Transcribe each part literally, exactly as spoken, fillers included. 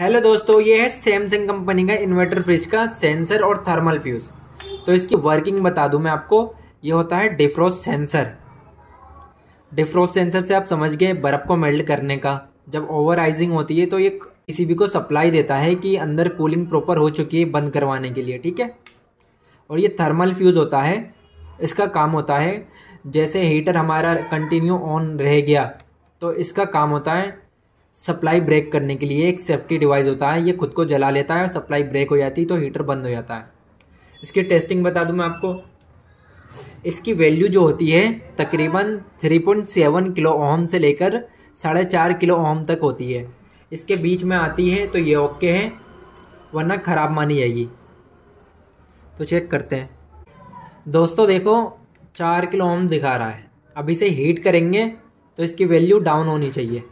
Hello दोस्तों, ये है सैमसंग कंपनी का इन्वर्टर फ्रिज का सेंसर और थर्मल फ्यूज। तो इसकी वर्किंग बता दूं मैं आपको। ये होता है डिफ्रोस्ट सेंसर। डिफ्रोस्ट सेंसर से आप समझ गए बर्फ़ को मेल्ट करने का। जब ओवर आइजिंग होती है तो ये पीसीबी को सप्लाई देता है कि अंदर कूलिंग प्रॉपर हो चुकी है, बंद करवाने के लिए, ठीक है। और ये थर्मल फ्यूज़ होता है, इसका काम होता है जैसे हीटर हमारा कंटिन्यू ऑन रह गया तो इसका काम होता है सप्लाई ब्रेक करने के लिए। एक सेफ्टी डिवाइस होता है, ये खुद को जला लेता है और सप्लाई ब्रेक हो जाती है तो हीटर बंद हो जाता है। इसकी टेस्टिंग बता दूं मैं आपको। इसकी वैल्यू जो होती है तकरीबन तीन पॉइंट सात किलो ओम से लेकर साढ़े चार किलो ओम तक होती है। इसके बीच में आती है तो ये ओके है, वरना ख़राब मानी जाएगी। तो चेक करते हैं दोस्तों, देखो चार किलो ओम दिखा रहा है। अभी से हीट करेंगे तो इसकी वैल्यू डाउन होनी चाहिए।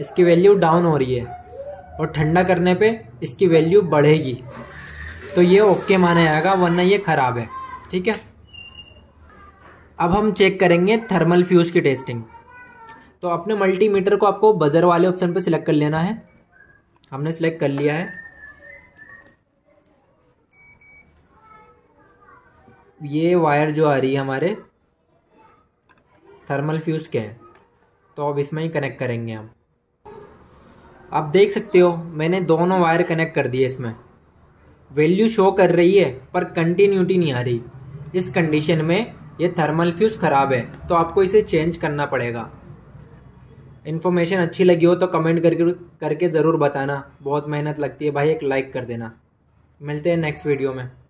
इसकी वैल्यू डाउन हो रही है और ठंडा करने पे इसकी वैल्यू बढ़ेगी तो ये ओके माना जाएगा, वरना ये ख़राब है, ठीक है। अब हम चेक करेंगे थर्मल फ्यूज़ की टेस्टिंग। तो अपने मल्टीमीटर को आपको बजर वाले ऑप्शन पे सिलेक्ट कर लेना है। हमने सिलेक्ट कर लिया है। ये वायर जो आ रही है हमारे थर्मल फ्यूज़ के हैं, तो अब इसमें ही कनेक्ट करेंगे हम। आप देख सकते हो मैंने दोनों वायर कनेक्ट कर दिए। इसमें वैल्यू शो कर रही है पर कंटिन्यूटी नहीं आ रही। इस कंडीशन में ये थर्मल फ्यूज़ ख़राब है तो आपको इसे चेंज करना पड़ेगा। इन्फॉर्मेशन अच्छी लगी हो तो कमेंट करके करके ज़रूर बताना। बहुत मेहनत लगती है भाई, एक लाइक कर देना। मिलते हैं नेक्स्ट वीडियो में।